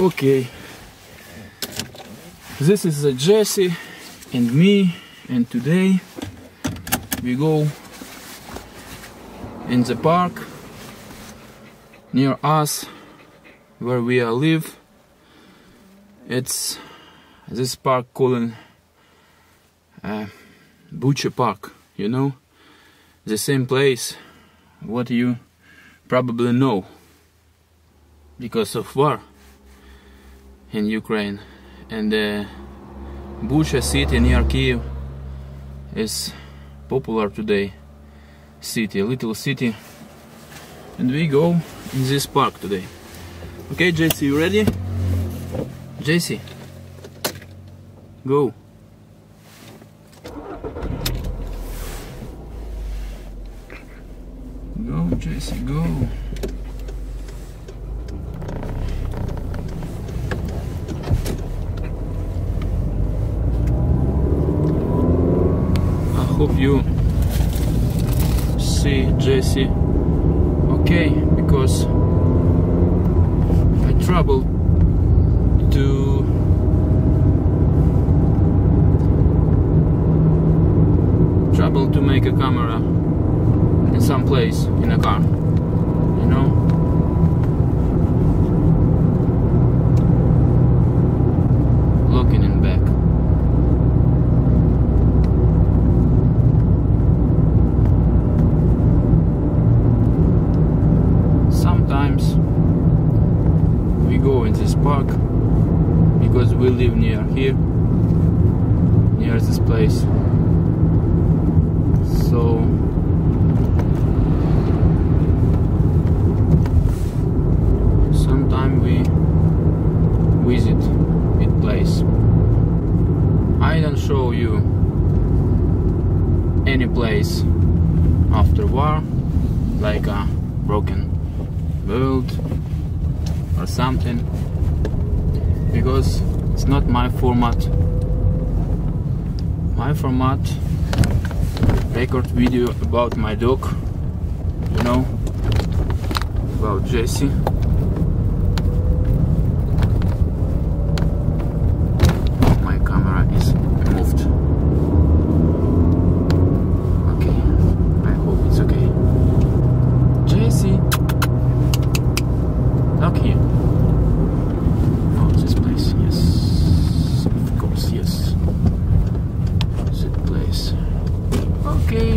Okay, this is Jessie and me, and today we go in the park near us where we live. It's this park called Bucha Park, you know, the same place what you probably know because of war in Ukraine. And Bucha city near Kyiv is popular today city, little city, and we go in this park today. Okay, Jessie, you ready? Jessie, go. Go, Jessie, go. Hope you see Jessie okay, because I traveled to make a camera in some place in a car, you know. Looking in back. Sometimes we go in this park because we live near here, near this place. So sometime we visit it place. I don't show you any place after war, like a broken world or something, because it's not my format. My format: record video about my dog, you know, about Jessie. My camera is moved. Okay, I hope it's okay. Jessie, look here. Oh, this place, yes, of course, yes. That place. Okay,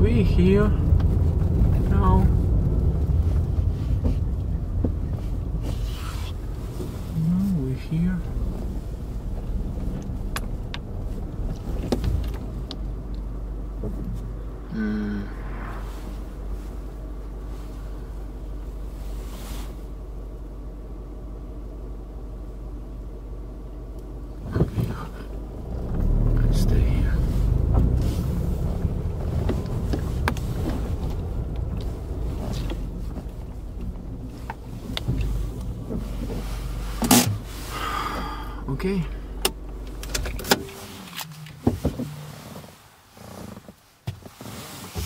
we here now. No, we here. Okay.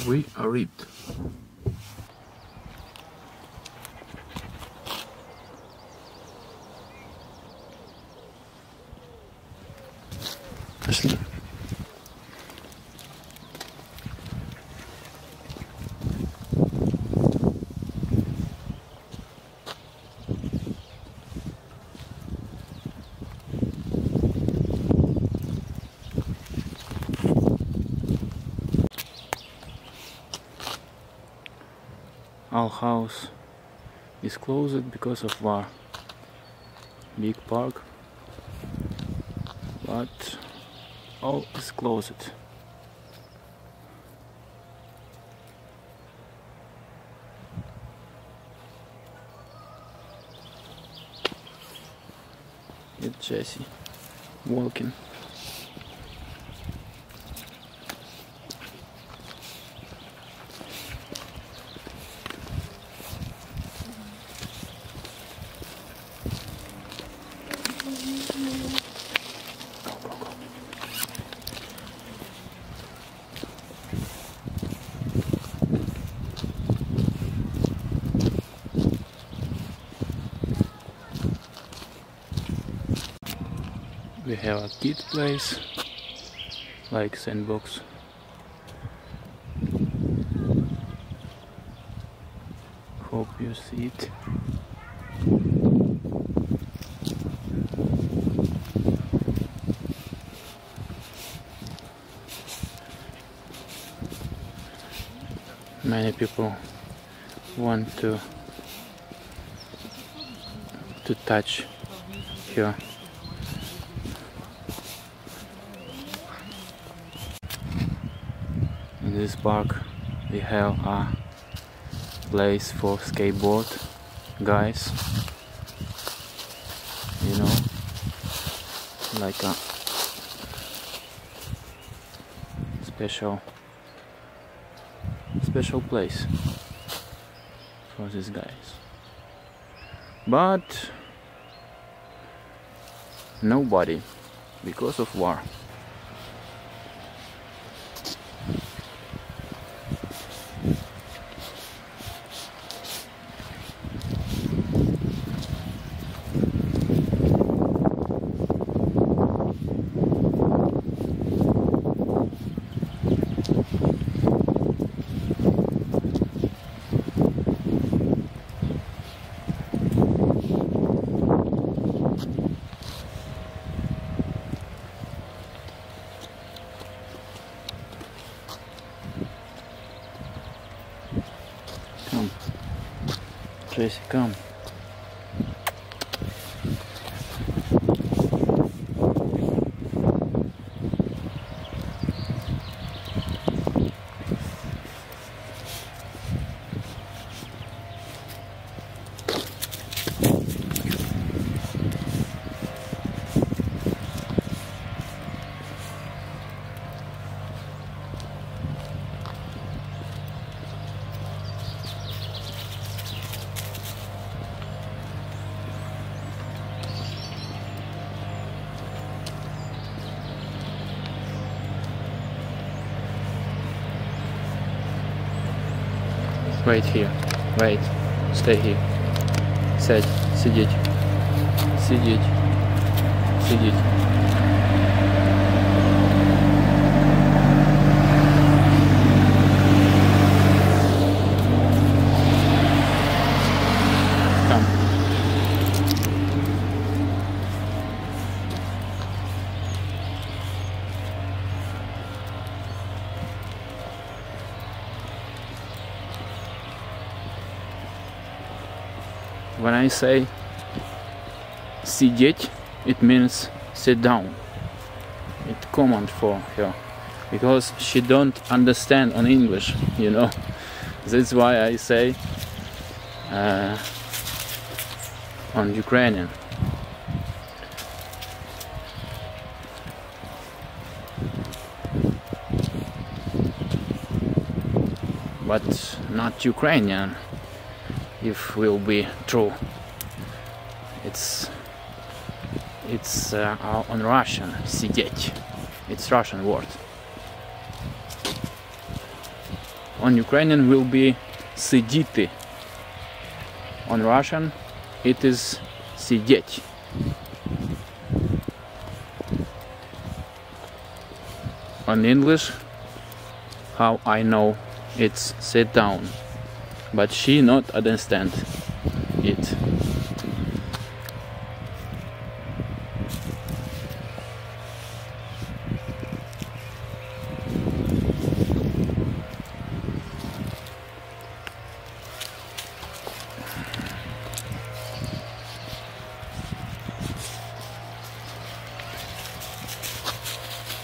We arrived. Пошли. Our house is closed because of war. Big park, but all is closed. It's Jessie walking. We have a kid place, like sandbox. Hope you see it. Many people want to touch here. In this park we have a place for skateboard guys, you know, like a special place for these guys, but nobody because of war. Jessie, come. Wait here, wait, stay here. Сядь, сидеть, сидеть, сидеть. Come. When I say сидеть, it means sit down. It's common for her because she don't understand on English, you know. That's why I say on Ukrainian. But not Ukrainian. If will be true, it's on Russian сидеть. It's Russian word. On Ukrainian will be сидіти. On Russian it is сидеть. On English, how I know, it's sit down. But she not understand it.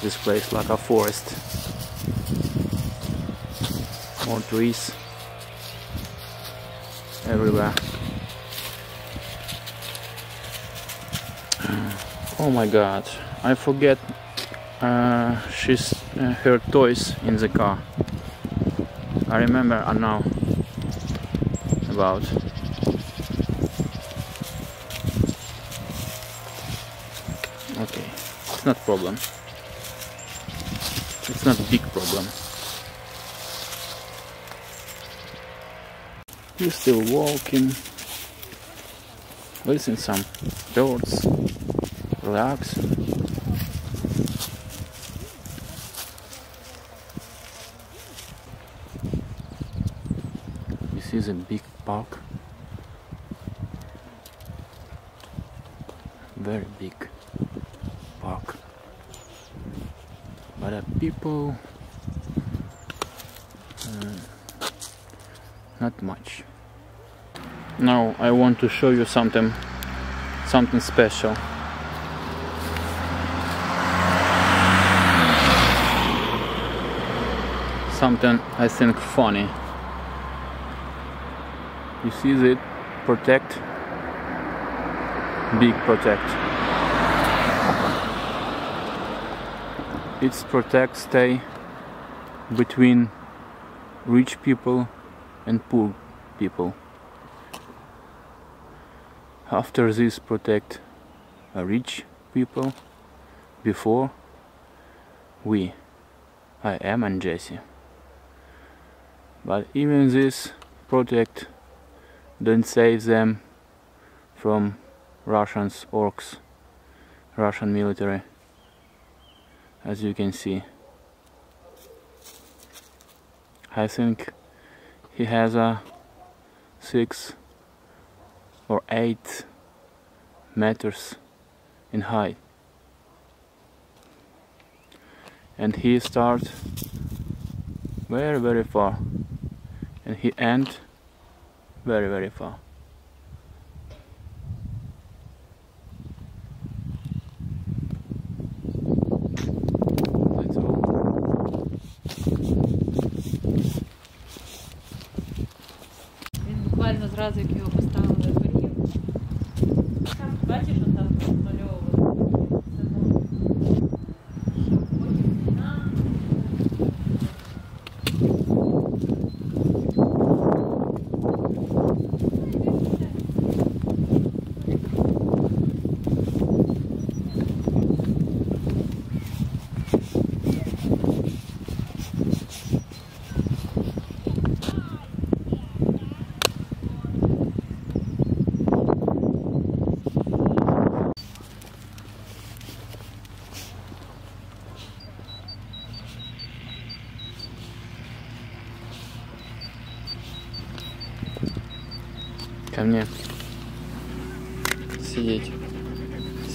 This place like a forest. More trees everywhere. Oh my god, I forget her toys in the car. I remember now about. Okay, it's not problem. It's not big problem. We're still walking, listen some birds, relax. is a big park, very big park, but people not much. Now I want to show you something special. Something I think funny. You see it? Protect. Big protect. It's protect stay between rich people and poor people. After this protect rich people, before we, I am and Jessie. But even this project don't save them from Russians, orcs, Russian military, as you can see. I think he has a 6 or 8 meters in height, and he starts very, very far. And he ends very, very far. Let's go. Він буквально зразу як його поставили в рів. Бачиш, що там намальовували? Ко мне. Сидеть.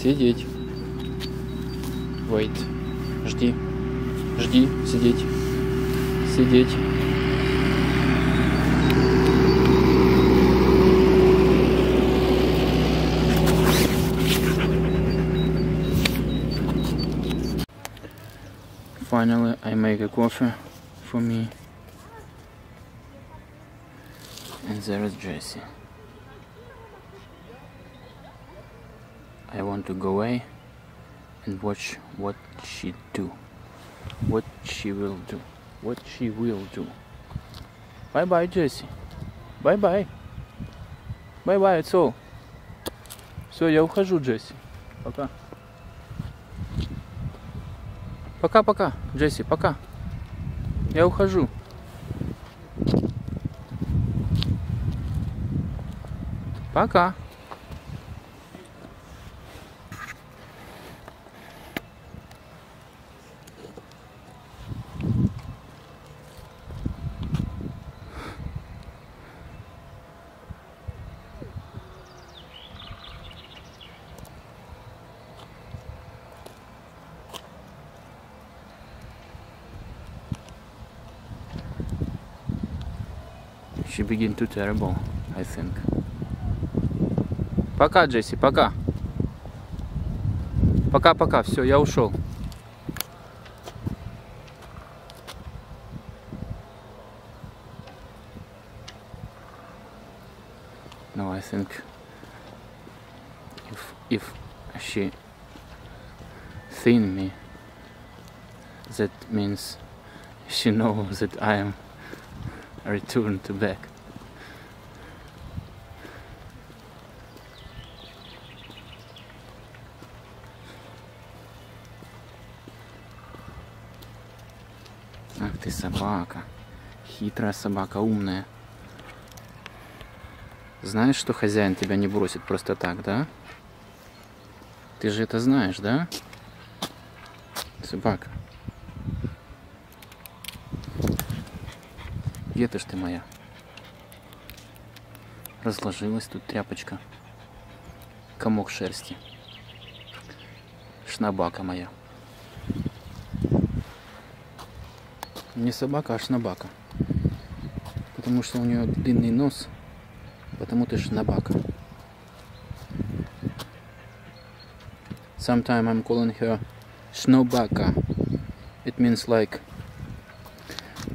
Сидеть. Wait. Жди. Жди. Сидеть. Сидеть. Finally, I make a coffee for me. And there is Jessie. I want to go away and watch what she do, what she will do, what she will do. Bye bye, Jessie. Bye bye. Bye bye, it's all. Все, я ухожу, Jessie. Пока. Пока-пока, Jessie, пока. Я ухожу. Пока. She begin to terrible, I think. Пока, Jessie, пока. Пока-пока, все, я ушел. No, I think if she seen me, that means she knows that I am return to back. Ах ты собака, хитрая собака, умная. Знаешь, что хозяин тебя не бросит просто так, да? Ты же это знаешь, да? Собака. Где ты ж ты моя? разложилась тут тряпочка, комок шерсти, шнобака моя. Не собака, а шнобака, потому что у нее длинный нос, потому ты шнобака. Sometimes I'm calling her Snowbaka. It means like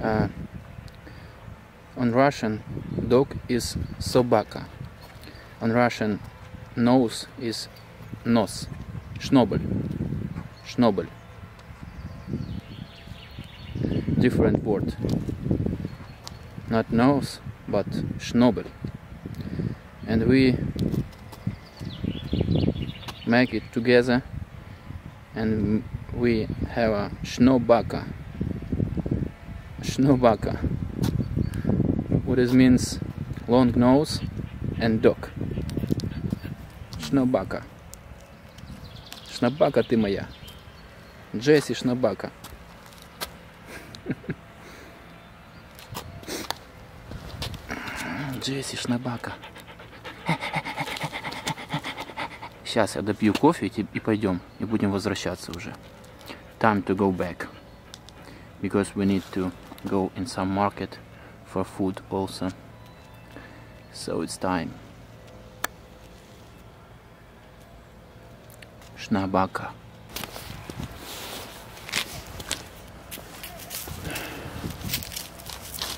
on Russian dog is Sobaka. On Russian nose is Nos. Schnobel. Schnobel. Different word. Not nose, but Schnobel. And we make it together and we have a Snowbaka. Snowbaka. What it means long nose and dog. Snowbaka. Snowbaka ты моя. Джесси Snowbaka. Джесси Snowbaka. Сейчас я допью кофе и пойдем, и будем возвращаться уже. Time to go back, because we need to go in some market for food also. So it's time. Snowbaka.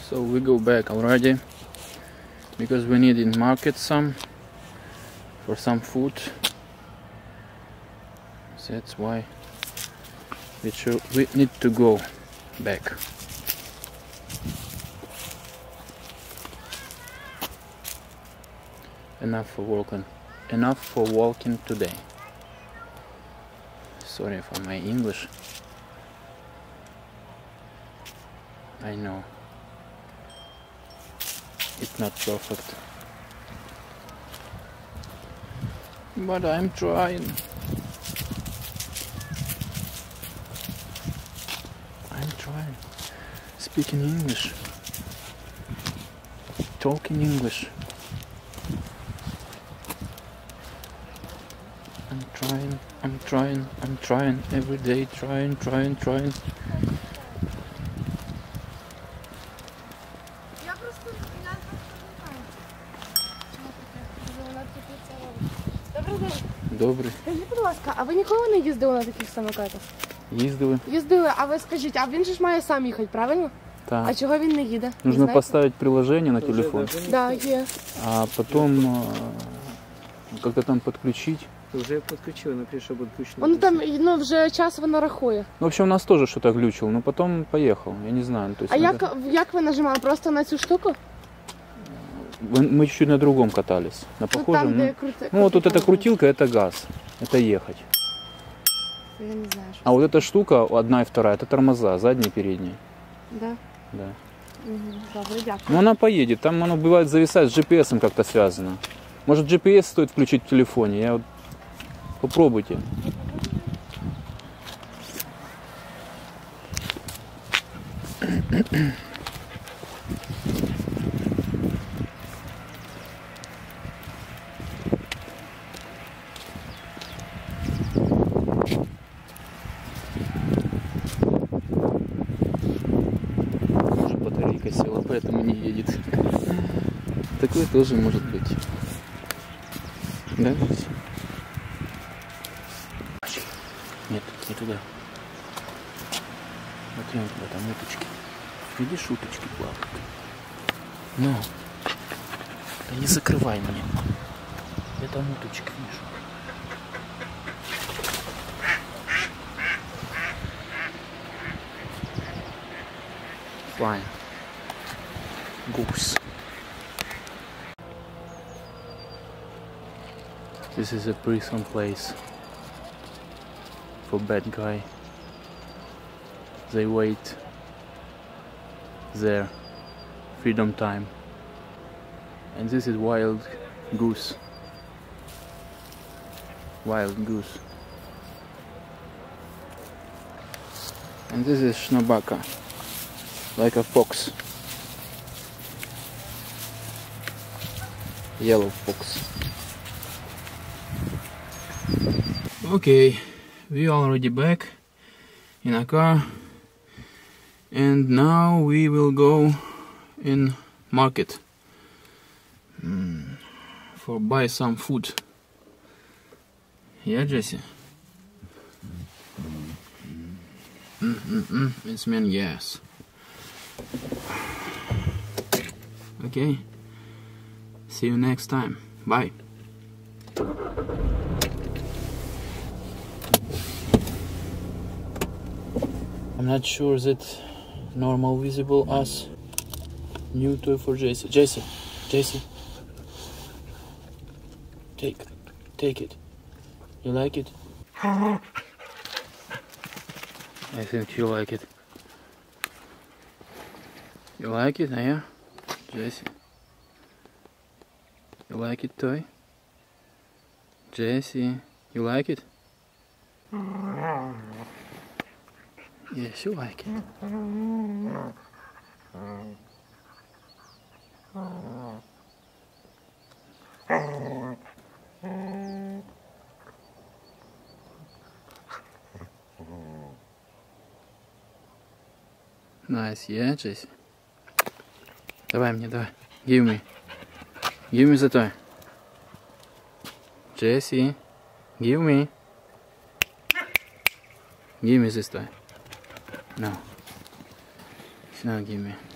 So we go back already, because we need in market some, for some food. That's why we need to go back. Enough for walking today. Sorry for my English. I know it's not perfect, but I'm trying. Speaking English, talking English. I'm trying every day, trying. Добрий. Скажіть, будь ласка, а ви ніколи не їздили на таких самокатах? Їздили, а ви скажіть, а він же ж має сам їхати, правильно? Так. А чого він не їде? Нужно поставить приложение на телефон. Да, є. А потом как-то там подключить. Уже подключил, например, чтобы отключено. Он там, ну, уже час воно рахує. В общем, у нас тоже что-то глючил, но потом поехал, я не знаю. То есть, а як ви нажимали? Просто на цю штуку? Мы чуть-чуть на другом катались, на похожем. Ну, там, где ну вот тут эта крутилка, это газ, это ехать. Я не знаю, что... А вот эта штука, одна и вторая, это тормоза, задние и передние. Да? Да. Угу. Ну она поедет, там она бывает зависает, с GPS как-то связано. Может GPS стоит включить в телефоне, я вот... Попробуйте. Такое тоже может быть. Да? Нет, не туда. Смотрим туда, там уточки. Видишь, уточки плавают. Ну, да не закрывай мне. Я там уточек вижу. Fine. Goose. This is a prison place for bad guy. They wait their freedom time. And this is wild goose. Wild goose. And this is Snowbaka, like a fox. yellow fox. Okay, we already back in a car, and now we will go in market for buy some food. Yeah, Jessie? It's mean yes. Okay, see you next time. Bye. I'm not sure that normal visible us. New toy for Jessie. Jessie, Jessie, take it. You like it? I think you like it. You like it, yeah? Jessie. You like it, toy? Jessie, you like it? Yes, you like it. Nice, yeah, Jessie? Давай мне, давай. Give me. Give me the toy. Jessie, give me. Give me this toy. No. It's not give me.